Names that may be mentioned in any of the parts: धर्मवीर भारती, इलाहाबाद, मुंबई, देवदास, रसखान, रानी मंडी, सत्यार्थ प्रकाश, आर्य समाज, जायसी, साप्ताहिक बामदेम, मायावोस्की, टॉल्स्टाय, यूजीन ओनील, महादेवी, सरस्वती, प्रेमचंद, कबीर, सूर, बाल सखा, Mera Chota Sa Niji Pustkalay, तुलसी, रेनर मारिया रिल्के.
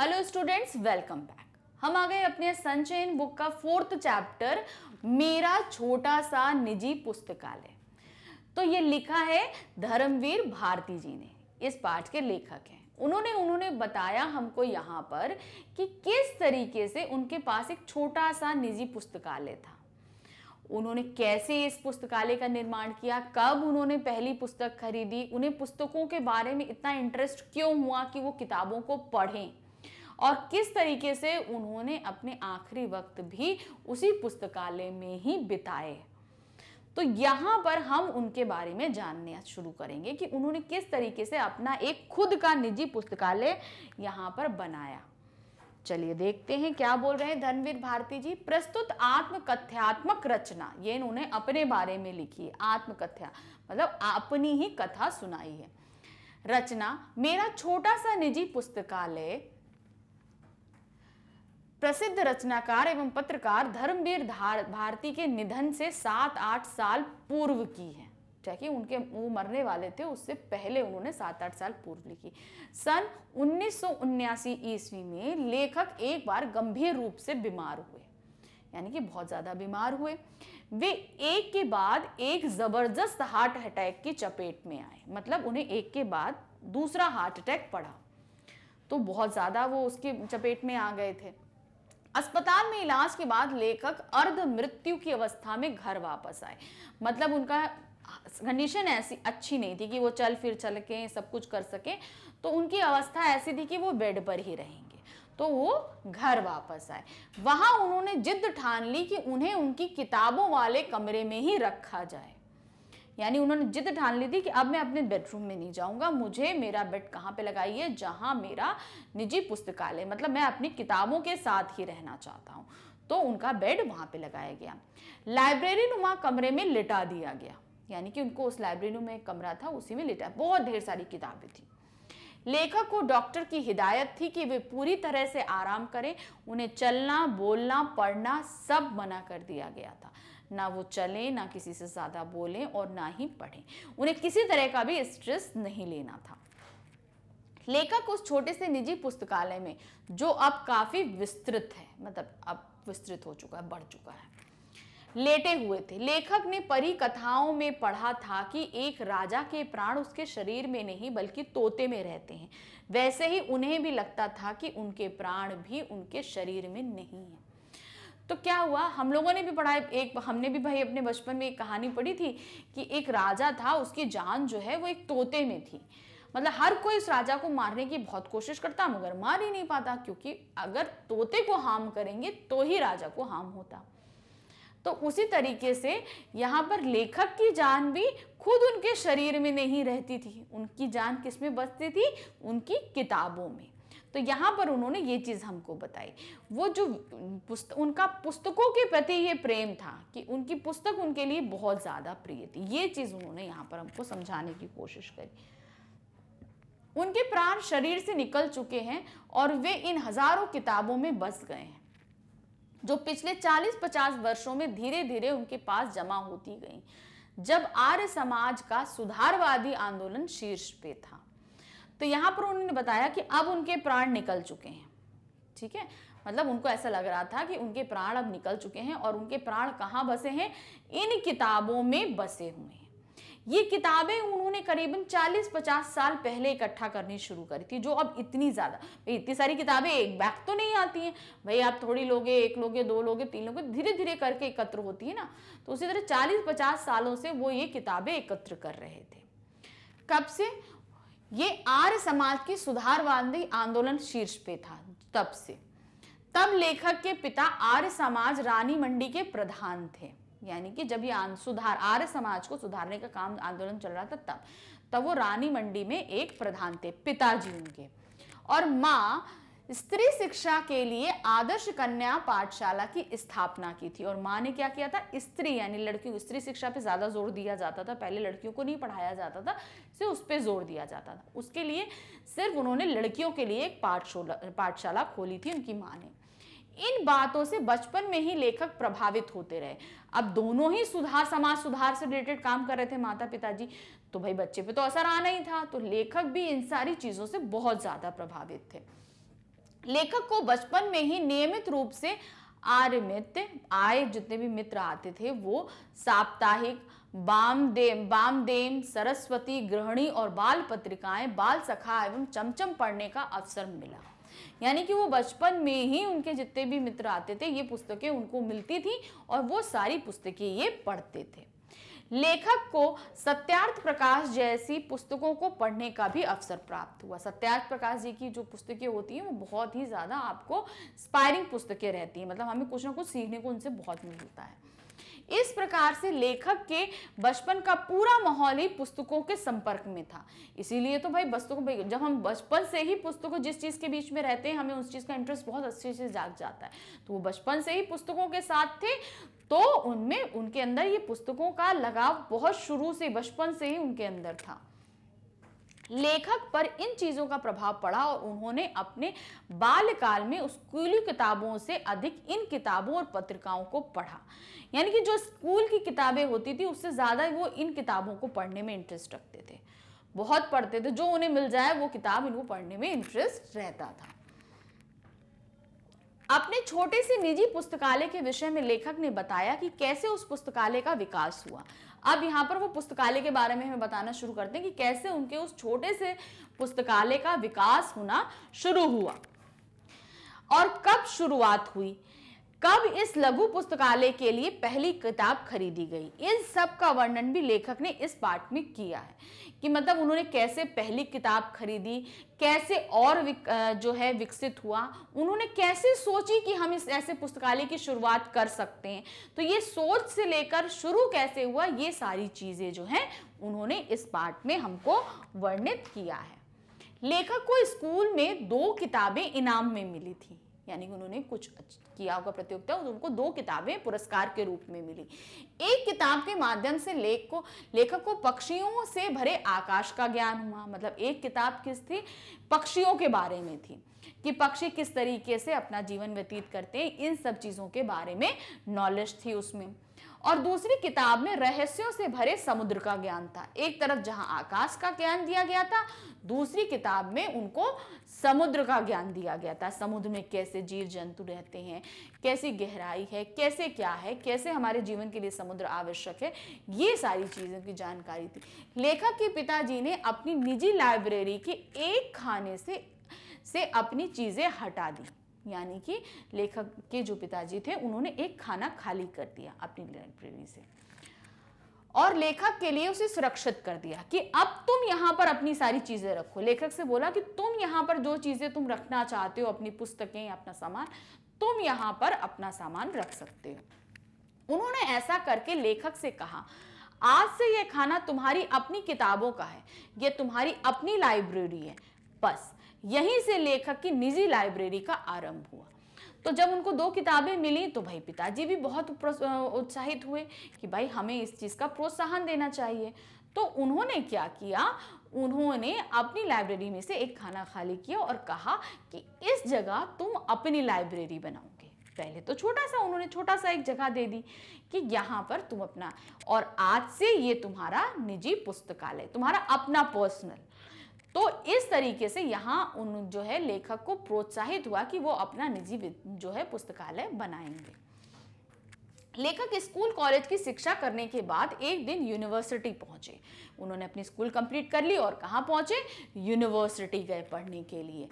Hello students, welcome back. हम आ गए अपने सनशाइन बुक का 4th चैप्टर, मेरा छोटा सा निजी पुस्तकालय। तो ये लिखा है धर्मवीर भारती जी ने, इस पाठ के लेखक हैं। उन्होंने बताया हमको यहाँ पर कि किस तरीके से उनके पास एक छोटा सा निजी पुस्तकालय था, उन्होंने कैसे इस पुस्तकालय का निर्माण किया, कब उन्होंने पहली पुस्तक खरीदी, उन्हें पुस्तकों के बारे में इतना इंटरेस्ट क्यों हुआ कि वो किताबों को पढ़ें, और किस तरीके से उन्होंने अपने आखिरी वक्त भी उसी पुस्तकालय में ही बिताए। तो यहाँ पर हम उनके बारे में जानना शुरू करेंगे कि उन्होंने किस तरीके से अपना एक खुद का निजी पुस्तकालय यहाँ पर बनाया। चलिए देखते हैं क्या बोल रहे हैं धर्मवीर भारती जी। प्रस्तुत आत्मकथ्यात्मक रचना, ये इन्होंने अपने बारे में लिखी है। आत्मकथ्या मतलब अपनी ही कथा सुनाई है। रचना मेरा छोटा सा निजी पुस्तकालय प्रसिद्ध रचनाकार एवं पत्रकार धर्मवीर भारती के निधन से 7-8 साल पूर्व की है। कि उनके वो मरने वाले थे, उससे पहले उन्होंने 7-8 साल पूर्व लिखी। सन 1979 ईस्वी में लेखक एक बार गंभीर रूप से बीमार हुए, यानी कि बहुत ज्यादा बीमार हुए। वे एक के बाद एक जबरदस्त हार्ट अटैक की चपेट में आए, मतलब उन्हें एक के बाद दूसरा हार्ट अटैक पड़ा, तो बहुत ज्यादा वो उसके चपेट में आ गए थे। अस्पताल में इलाज के बाद लेखक अर्ध मृत्यु की अवस्था में घर वापस आए, मतलब उनका कंडीशन ऐसी अच्छी नहीं थी कि वो चल सकें, सब कुछ कर सकें, तो उनकी अवस्था ऐसी थी कि वो बेड पर ही रहेंगे। तो वो घर वापस आए। वहाँ उन्होंने जिद ठान ली कि उन्हें उनकी किताबों वाले कमरे में ही रखा जाए, यानी उन्होंने जिद ठान ली थी कि अब मैं अपने बेडरूम में नहीं जाऊंगा, मुझे मेरा बेड कहाँ पे लगाइए, जहाँ मेरा निजी पुस्तकालय, मतलब मैं अपनी किताबों के साथ ही रहना चाहता हूँ। तो उनका बेड वहाँ पे लगाया गया। लाइब्रेरी नुमा कमरे में लिटा दिया गया, यानी कि उनको उस लाइब्रेरी नुमा एक कमरा था, उसी में लिटा। बहुत ढेर सारी किताबें थी। लेखक को डॉक्टर की हिदायत थी कि वे पूरी तरह से आराम करें। उन्हें चलना, बोलना, पढ़ना सब मना कर दिया गया था। ना वो चलें, ना किसी से ज़्यादा बोलें और ना ही पढ़ें। उन्हें किसी तरह का भी स्ट्रेस नहीं लेना था। लेखक उस छोटे से निजी पुस्तकालय में, जो अब काफ़ी विस्तृत है, मतलब अब विस्तृत हो चुका है, बढ़ चुका है, लेटे हुए थे। लेखक ने परी कथाओं में पढ़ा था कि एक राजा के प्राण उसके शरीर में नहीं बल्कि तोते में रहते हैं। वैसे ही उन्हें भी लगता था कि उनके प्राण भी उनके शरीर में नहीं है। तो क्या हुआ, हम लोगों ने भी पढ़ा, हमने भी अपने बचपन में एक कहानी पढ़ी थी कि एक राजा था, उसकी जान जो है वो एक तोते में थी। मतलब हर कोई उस राजा को मारने की बहुत कोशिश करता मगर मार ही नहीं पाता, क्योंकि अगर तोते को हार्म करेंगे तो ही राजा को हार्म होता। तो उसी तरीके से यहाँ पर लेखक की जान भी खुद उनके शरीर में नहीं रहती थी, उनकी जान किस में बसती थी, उनकी किताबों में। तो यहाँ पर उन्होंने ये चीज़ हमको बताई। वो जो उनका पुस्तकों के प्रति ये प्रेम था कि उनकी पुस्तक उनके लिए बहुत ज़्यादा प्रिय थी, ये चीज़ उन्होंने यहाँ पर हमको समझाने की कोशिश करी। उनके प्राण शरीर से निकल चुके हैं और वे इन हज़ारों किताबों में बस गए हैं, जो पिछले 40-50 वर्षों में धीरे धीरे उनके पास जमा होती गई, जब आर्य समाज का सुधारवादी आंदोलन शीर्ष पे था। तो यहाँ पर उन्होंने बताया कि अब उनके प्राण निकल चुके हैं, ठीक है, मतलब उनको ऐसा लग रहा था कि उनके प्राण अब निकल चुके हैं, और उनके प्राण कहाँ बसे हैं, इन किताबों में बसे हुए हैं। ये किताबें उन्होंने करीबन 40-50 साल पहले इकट्ठा करनी शुरू करी थी, जो अब इतनी ज़्यादा, इतनी सारी किताबें एक बैग तो नहीं आती हैं भाई, आप थोड़ी लोगे, 1 लोगे 2 लोगे 3 लोगे, धीरे धीरे करके एकत्र होती है ना। तो उसी तरह 40-50 सालों से वो ये किताबें एकत्र कर रहे थे। कब से? ये आर्य समाज की सुधारवादी आंदोलन शीर्ष पे था तब से। तब लेखक के पिता आर्य समाज रानी मंडी के प्रधान थे, यानी कि जब ये आर्य समाज को सुधारने का काम, आंदोलन चल रहा था, तब वो रानी मंडी में एक प्रधान थे, पिताजी उनके। और माँ स्त्री शिक्षा के लिए आदर्श कन्या पाठशाला की स्थापना की थी, और माँ ने क्या किया था, स्त्री यानी लड़कियों, स्त्री शिक्षा पे ज़्यादा जोर दिया जाता था, पहले लड़कियों को नहीं पढ़ाया जाता था, सिर्फ उस पर जोर दिया जाता था। उसके लिए सिर्फ उन्होंने लड़कियों के लिए एक पाठशाला खोली थी उनकी माँ ने। इन बातों से बचपन में ही लेखक प्रभावित होते रहे। अब दोनों ही समाज सुधार से रिलेटेड काम कर रहे थे माता पिताजी, तो भाई बच्चे पे तो असर आना ही था। तो लेखक भी इन सारी चीज़ों से बहुत ज़्यादा प्रभावित थे। लेखक को बचपन में ही नियमित रूप से आर्य मित्र आए जितने भी मित्र आते थे वो साप्ताहिक बामदेम, सरस्वती, गृहिणी और बाल पत्रिकाएं बाल सखा एवं चमचम पढ़ने का अवसर मिला। यानी कि वो बचपन में ही उनके जितने भी मित्र आते थे ये पुस्तकें उनको मिलती थी और वो सारी पुस्तकें ये पढ़ते थे। लेखक को सत्यार्थ प्रकाश जैसी पुस्तकों को पढ़ने का भी अवसर प्राप्त हुआ। सत्यार्थ प्रकाश जी की जो पुस्तकें होती हैं वो बहुत ही ज़्यादा आपको इंस्पायरिंग पुस्तकें रहती हैं, मतलब हमें कुछ ना कुछ सीखने को उनसे बहुत मिलता है। इस प्रकार से लेखक के बचपन का पूरा माहौल ही पुस्तकों के संपर्क में था। इसीलिए तो भाई पुस्तकों, जब हम बचपन से ही पुस्तकों, जिस चीज़ के बीच में रहते हैं हमें उस चीज़ का इंटरेस्ट बहुत अच्छे से जाग जाता है। तो वो बचपन से ही पुस्तकों के साथ थे तो उनमें उनके अंदर ये पुस्तकों का लगाव बहुत शुरू से, बचपन से ही उनके अंदर था। लेखक पर इन चीज़ों का प्रभाव पड़ा और उन्होंने अपने बाल्यकाल में स्कूली किताबों से अधिक इन किताबों और पत्रिकाओं को पढ़ा। यानी कि जो स्कूल की किताबें होती थी उससे ज़्यादा वो इन किताबों को पढ़ने में इंटरेस्ट रखते थे, बहुत पढ़ते थे। जो उन्हें मिल जाए वो किताब इनको पढ़ने में इंटरेस्ट रहता था। अपने छोटे से निजी पुस्तकालय के विषय में लेखक ने बताया कि कैसे उस पुस्तकालय का विकास हुआ। अब यहाँ पर वो पुस्तकालय के बारे में हमें बताना शुरू करते हैं कि कैसे उनके उस छोटे से पुस्तकालय का विकास होना शुरू हुआ और कब शुरुआत हुई, कब इस लघु पुस्तकालय के लिए पहली किताब खरीदी गई। इन सब का वर्णन भी लेखक ने इस पाठ में किया है कि मतलब उन्होंने कैसे पहली किताब खरीदी, कैसे और जो है विकसित हुआ, उन्होंने कैसे सोची कि हम इस ऐसे पुस्तकालय की शुरुआत कर सकते हैं। तो ये सोच से लेकर शुरू कैसे हुआ, ये सारी चीज़ें जो हैं उन्होंने इस पाठ में हमको वर्णित किया है। लेखक को स्कूल में 2 किताबें इनाम में मिली थी, यानी कि उन्होंने कुछ किया होगा प्रतियोगिता, उनको 2 किताबें पुरस्कार के रूप में मिली। एक किताब के माध्यम से लेखक को पक्षियों से भरे आकाश का ज्ञान हुआ। मतलब एक किताब किस थी, पक्षियों के बारे में थी कि पक्षी किस तरीके से अपना जीवन व्यतीत करते हैं, इन सब चीज़ों के बारे में नॉलेज थी उसमें। और दूसरी किताब में रहस्यों से भरे समुद्र का ज्ञान था। एक तरफ जहां आकाश का ज्ञान दिया गया था, दूसरी किताब में उनको समुद्र का ज्ञान दिया गया था। समुद्र में कैसे जीव जंतु रहते हैं, कैसी गहराई है, कैसे क्या है, कैसे हमारे जीवन के लिए समुद्र आवश्यक है, ये सारी चीज़ों की जानकारी थी। लेखक के पिताजी ने अपनी निजी लाइब्रेरी के एक खाने से अपनी चीज़ें हटा दी। यानी कि लेखक के जो पिताजी थे उन्होंने एक खाना खाली कर दिया अपनी लाइब्रेरी से और लेखक के लिए उसे सुरक्षित कर दिया कि अब तुम यहाँ पर अपनी सारी चीज़ें रखो। लेखक से बोला कि तुम यहाँ पर जो चीज़ें तुम रखना चाहते हो, अपनी पुस्तकें, अपना सामान, तुम यहाँ पर अपना सामान रख सकते हो। उन्होंने ऐसा करके लेखक से कहा, आज से यह खाना तुम्हारी अपनी किताबों का है, यह तुम्हारी अपनी लाइब्रेरी है। बस यहीं से लेखक की निजी लाइब्रेरी का आरंभ हुआ। तो जब उनको 2 किताबें मिली तो भाई पिताजी भी बहुत उत्साहित हुए कि भाई हमें इस चीज़ का प्रोत्साहन देना चाहिए। तो उन्होंने क्या किया, उन्होंने अपनी लाइब्रेरी में से एक खाना खाली किया और कहा कि इस जगह तुम अपनी लाइब्रेरी बनाओगे। पहले तो छोटा सा, उन्होंने छोटा सा एक जगह दे दी कि यहाँ पर तुम अपना, और आज से ये तुम्हारा निजी पुस्तकालय, तुम्हारा अपना पर्सनल। तो इस तरीके से यहाँ उन जो है लेखक को प्रोत्साहित हुआ कि वो अपना निजी जो है पुस्तकालय बनाएंगे। लेखक स्कूल कॉलेज की शिक्षा करने के बाद एक दिन यूनिवर्सिटी पहुँचे। उन्होंने अपनी स्कूल कंप्लीट कर ली और कहाँ पहुँचे, यूनिवर्सिटी गए पढ़ने के लिए।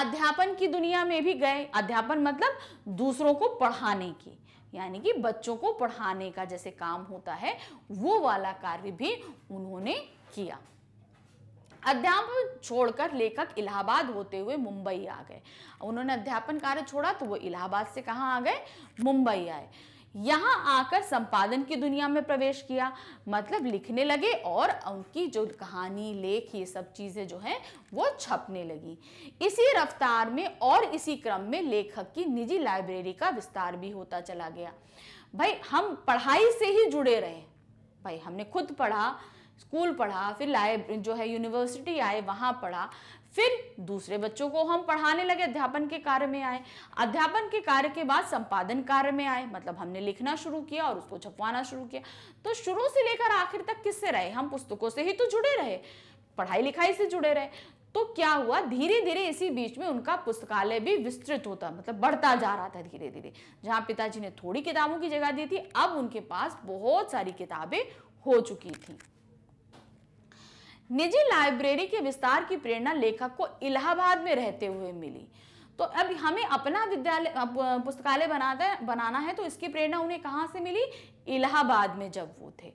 अध्यापन की दुनिया में भी गए। अध्यापन मतलब दूसरों को पढ़ाने की, यानी कि बच्चों को पढ़ाने का जैसे काम होता है वो वाला कार्य भी उन्होंने किया। अध्यापन छोड़कर लेखक इलाहाबाद होते हुए मुंबई आ गए। उन्होंने अध्यापन कार्य छोड़ा तो वो इलाहाबाद से कहाँ आ गए, मुंबई आए। यहाँ आकर संपादन की दुनिया में प्रवेश किया, मतलब लिखने लगे और उनकी जो कहानी, लेख, ये सब चीज़ें जो हैं वो छपने लगी। इसी रफ्तार में और इसी क्रम में लेखक की निजी लाइब्रेरी का विस्तार भी होता चला गया। भाई हम पढ़ाई से ही जुड़े रहे, भाई हमने खुद पढ़ा, स्कूल पढ़ा, फिर लाइब्रेरी जो है यूनिवर्सिटी आए, वहाँ पढ़ा, फिर दूसरे बच्चों को हम पढ़ाने लगे, अध्यापन के कार्य में आए। अध्यापन के कार्य के बाद संपादन कार्य में आए, मतलब हमने लिखना शुरू किया और उसको छपवाना शुरू किया। तो शुरू से लेकर आखिर तक किससे रहे, हम पुस्तकों से ही तो जुड़े रहे, पढ़ाई लिखाई से जुड़े रहे। तो क्या हुआ, धीरे धीरे इसी बीच में उनका पुस्तकालय भी विस्तृत होता, मतलब बढ़ता जा रहा था धीरे धीरे। जहां पिताजी ने थोड़ी किताबों की जगह दी थी, अब उनके पास बहुत सारी किताबें हो चुकी थी। निजी लाइब्रेरी के विस्तार की प्रेरणा लेखक को इलाहाबाद में रहते हुए मिली। तो अब हमें अपना विद्यालय पुस्तकालय बनाना है, तो इसकी प्रेरणा उन्हें कहाँ से मिली? इलाहाबाद में जब वो थे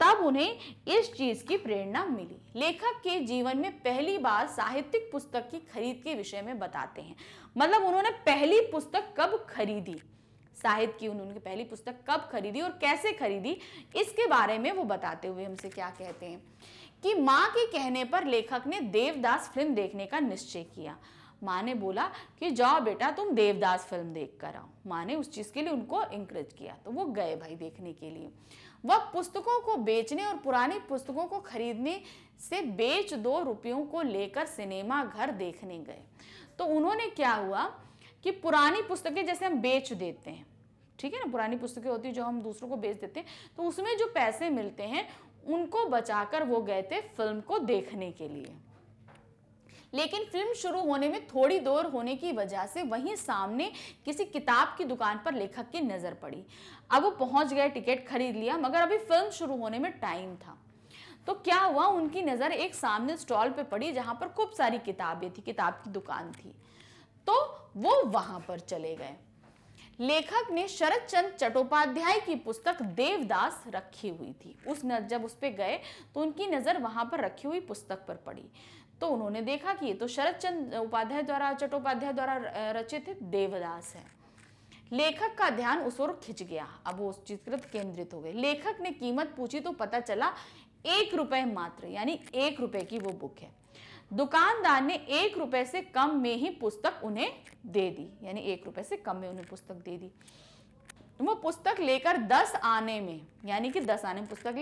तब उन्हें इस चीज की प्रेरणा मिली। लेखक के जीवन में पहली बार साहित्यिक पुस्तक की खरीद के विषय में बताते हैं, मतलब उन्होंने पहली पुस्तक कब खरीदी, साहित्य की उन्होंने पहली पुस्तक कब खरीदी और कैसे खरीदी, इसके बारे में वो बताते हुए हमसे क्या कहते हैं कि माँ के कहने पर लेखक ने देवदास फिल्म देखने का निश्चय किया। माँ ने बोला कि जाओ बेटा तुम देवदास फिल्म देख कर आओ। माँ ने उस चीज़ के लिए उनको इंकरेज किया, तो वो गए भाई देखने के लिए। वह पुस्तकों को बेचने और पुरानी पुस्तकों को खरीदने से बेच दो रुपयों को लेकर सिनेमा घर देखने गए। तो उन्होंने क्या हुआ कि पुरानी पुस्तकें जैसे हम बेच देते हैं, ठीक है ना, पुरानी पुस्तकें होती है जो हम दूसरों को बेच देते हैं, तो उसमें जो पैसे मिलते हैं उनको बचाकर वो गए थे फिल्म को देखने के लिए। लेकिन फिल्म शुरू होने में थोड़ी देर होने की वजह से वहीं सामने किसी किताब की दुकान पर लेखक की नज़र पड़ी। अब वो पहुंच गए, टिकट खरीद लिया, मगर अभी फिल्म शुरू होने में टाइम था। तो क्या हुआ, उनकी नज़र एक सामने स्टॉल पे पड़ी जहां पर खूब सारी किताबें थी, किताब की दुकान थी, तो वो वहां पर चले गए। लेखक ने शरतचंद्र चट्टोपाध्याय की पुस्तक देवदास रखी हुई थी। जब उस पर गए तो उनकी नज़र वहाँ पर रखी हुई पुस्तक पर पड़ी, तो उन्होंने देखा कि ये तो शरतचंद्र चट्टोपाध्याय द्वारा रचित देवदास है। लेखक का ध्यान उस ओर खिंच गया, अब वो उस चीज की तरफ केंद्रित हो गए। लेखक ने कीमत पूछी तो पता चला 1 रुपए मात्र, यानी 1 रुपए की वो बुक है। दुकानदार ने 1 रुपए से कम में ही पुस्तक उन्हें दे दी, यानी 1 रुपए से कम में उन्हें पुस्तक दे दी। वो पुस्तक लेकर 10 आने में, यानी कि 10 आने पुस्तक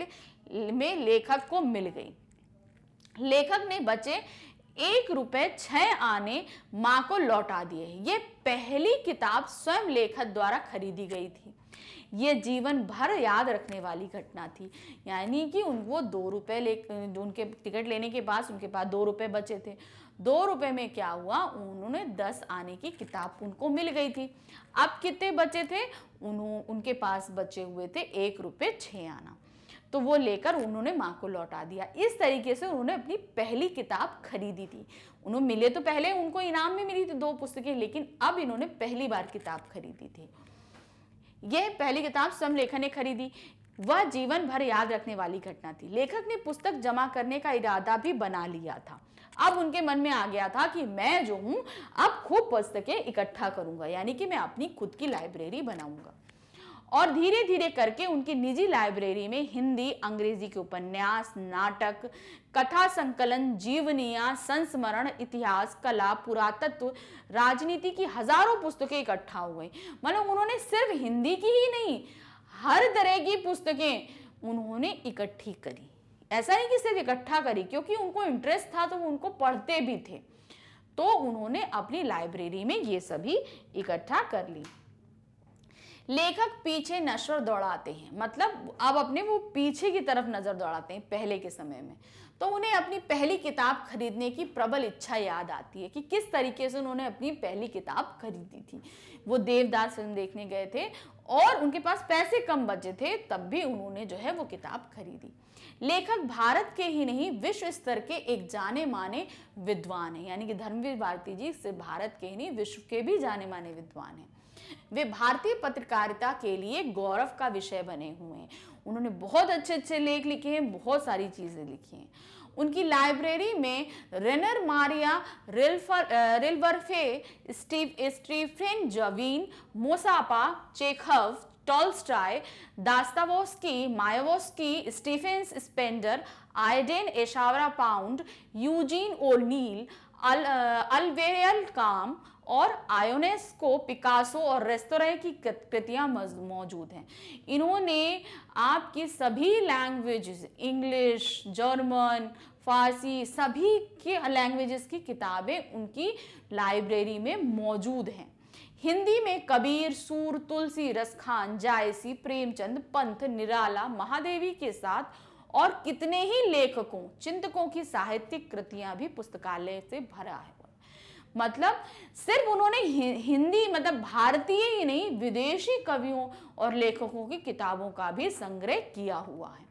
में लेखक को मिल गई। लेखक ने बचे 1 रुपए 6 आने माँ को लौटा दिए। ये पहली किताब स्वयं लेखक द्वारा खरीदी गई थी। ये जीवन भर याद रखने वाली घटना थी, यानी कि वो 2 रुपए उनके टिकट लेने के बाद उनके पास 2 रुपए बचे थे। 2 रुपए में क्या हुआ, उन्होंने 10 आने की किताब उनको मिल गई थी। अब कितने बचे थे, उनके पास बचे हुए थे 1 रुपए 6 आना, तो वो लेकर उन्होंने माँ को लौटा दिया। इस तरीके से उन्होंने अपनी पहली किताब खरीदी थी। उन्होंने मिले तो पहले उनको इनाम में मिली थी 2 पुस्तकें, लेकिन अब इन्होंने पहली बार किताब खरीदी थी। यह पहली किताब स्वयं लेखक ने खरीदी, वह जीवन भर याद रखने वाली घटना थी। लेखक ने पुस्तक जमा करने का इरादा भी बना लिया था। अब उनके मन में आ गया था कि मैं जो हूँ अब खूब पुस्तकें इकट्ठा करूँगा, यानी कि मैं अपनी खुद की लाइब्रेरी बनाऊँगा। और धीरे धीरे करके उनकी निजी लाइब्रेरी में हिंदी, अंग्रेजी के उपन्यास, नाटक, कथा संकलन, जीवनियाँ, संस्मरण, इतिहास, कला, पुरातत्व, राजनीति की हजारों पुस्तकें इकट्ठा हो गई। मतलब उन्होंने सिर्फ हिंदी की ही नहीं, हर तरह की पुस्तकें उन्होंने इकट्ठी करी। ऐसा नहीं कि सिर्फ इकट्ठा करी, क्योंकि उनको इंटरेस्ट था तो वो उनको पढ़ते भी थे, तो उन्होंने अपनी लाइब्रेरी में ये सभी इकट्ठा कर ली। लेखक पीछे नजर दौड़ाते हैं, मतलब अब अपने वो पीछे की तरफ नजर दौड़ाते हैं पहले के समय में। तो उन्हें अपनी पहली किताब खरीदने की प्रबल इच्छा याद आती है कि किस तरीके से उन्होंने अपनी पहली किताब खरीदी थी। वो देवदास फिल्म देखने गए थे और उनके पास पैसे कम बचे थे, तब भी उन्होंने जो है वो किताब खरीदी। लेखक भारत के ही नहीं विश्व स्तर के एक जाने माने विद्वान है, यानी कि धर्मवीर भारती जी सिर्फ भारत के ही नहीं विश्व के भी जाने माने विद्वान हैं। वे भारतीय पत्रकारिता के लिए गौरव का विषय बने हुए हैं। उन्होंने बहुत अच्छे अच्छे लेख लिखे हैं, बहुत सारी चीज़ें लिखी हैं। उनकी लाइब्रेरी में रेनर मारिया रिल्के, Stephen Zweig, मोसापा, Chekhov, टॉल्स्टाय, Dostoevsky, मायावोस्की, Stephen Spender, Auden Ezra Pound, यूजीन ओनील, अलवेरियल काम और आयोनेस को, पिकासो और रेस्तोरें की कृतियाँ मौजूद हैं। इन्होंने आपकी सभी लैंग्वेजेस, इंग्लिश, जर्मन, फारसी, सभी के लैंग्वेजेस की किताबें उनकी लाइब्रेरी में मौजूद हैं। हिंदी में कबीर, सूर, तुलसी, रसखान, जायसी, प्रेमचंद, पंथ, निराला, महादेवी के साथ और कितने ही लेखकों चिंतकों की साहित्यिक कृतियां भी पुस्तकालय से भरा है। मतलब सिर्फ उन्होंने हिंदी मतलब भारतीय ही नहीं विदेशी कवियों और लेखकों की किताबों का भी संग्रह किया हुआ है।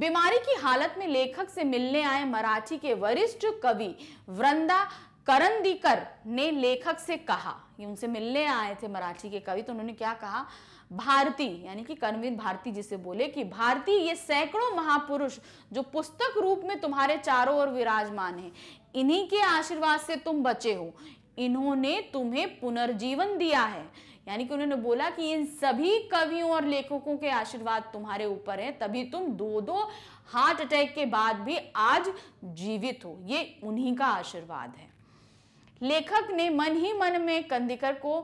बीमारी की हालत में लेखक से मिलने आए मराठी के वरिष्ठ कवि वृंदा करंदीकर ने लेखक से कहा, ये उनसे मिलने आए थे मराठी के कवि, तो उन्होंने क्या कहा, भारती यानी कि कर्मवीर भारती जिसे बोले कि भारती ये सैकड़ों महापुरुष जो पुस्तक रूप में तुम्हारे चारों ओर विराजमान हैं, इन्हीं के आशीर्वाद से तुम बचे हो, इन्होंने तुम्हें पुनर्जीवन दिया है। यानी कि उन्होंने बोला कि इन सभी कवियों और लेखकों के आशीर्वाद तुम्हारे ऊपर है, तभी तुम दो दो हार्ट अटैक के बाद भी आज जीवित हो, ये उन्हीं का आशीर्वाद है। लेखक ने मन ही मन में कंदीकर को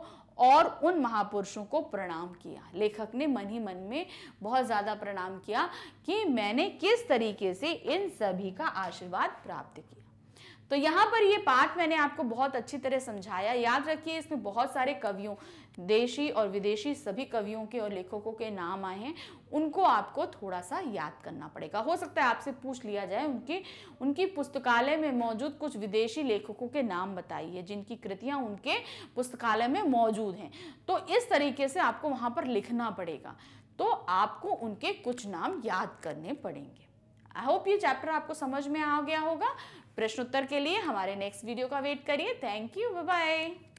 और उन महापुरुषों को प्रणाम किया। लेखक ने मन ही मन में बहुत ज़्यादा प्रणाम किया कि मैंने किस तरीके से इन सभी का आशीर्वाद प्राप्त किया। तो यहाँ पर ये पाठ मैंने आपको बहुत अच्छी तरह समझाया। याद रखिए इसमें बहुत सारे कवियों, देशी और विदेशी सभी कवियों के और लेखकों के नाम आए हैं, उनको आपको थोड़ा सा याद करना पड़ेगा। हो सकता है आपसे पूछ लिया जाए उनकी पुस्तकालय में मौजूद कुछ विदेशी लेखकों के नाम बताइए जिनकी कृतियाँ उनके पुस्तकालय में मौजूद हैं, तो इस तरीके से आपको वहाँ पर लिखना पड़ेगा, तो आपको उनके कुछ नाम याद करने पड़ेंगे। आई होप ये चैप्टर आपको समझ में आ गया होगा। प्रश्नोत्तर के लिए हमारे नेक्स्ट वीडियो का वेट करिए। Thank you, bye bye.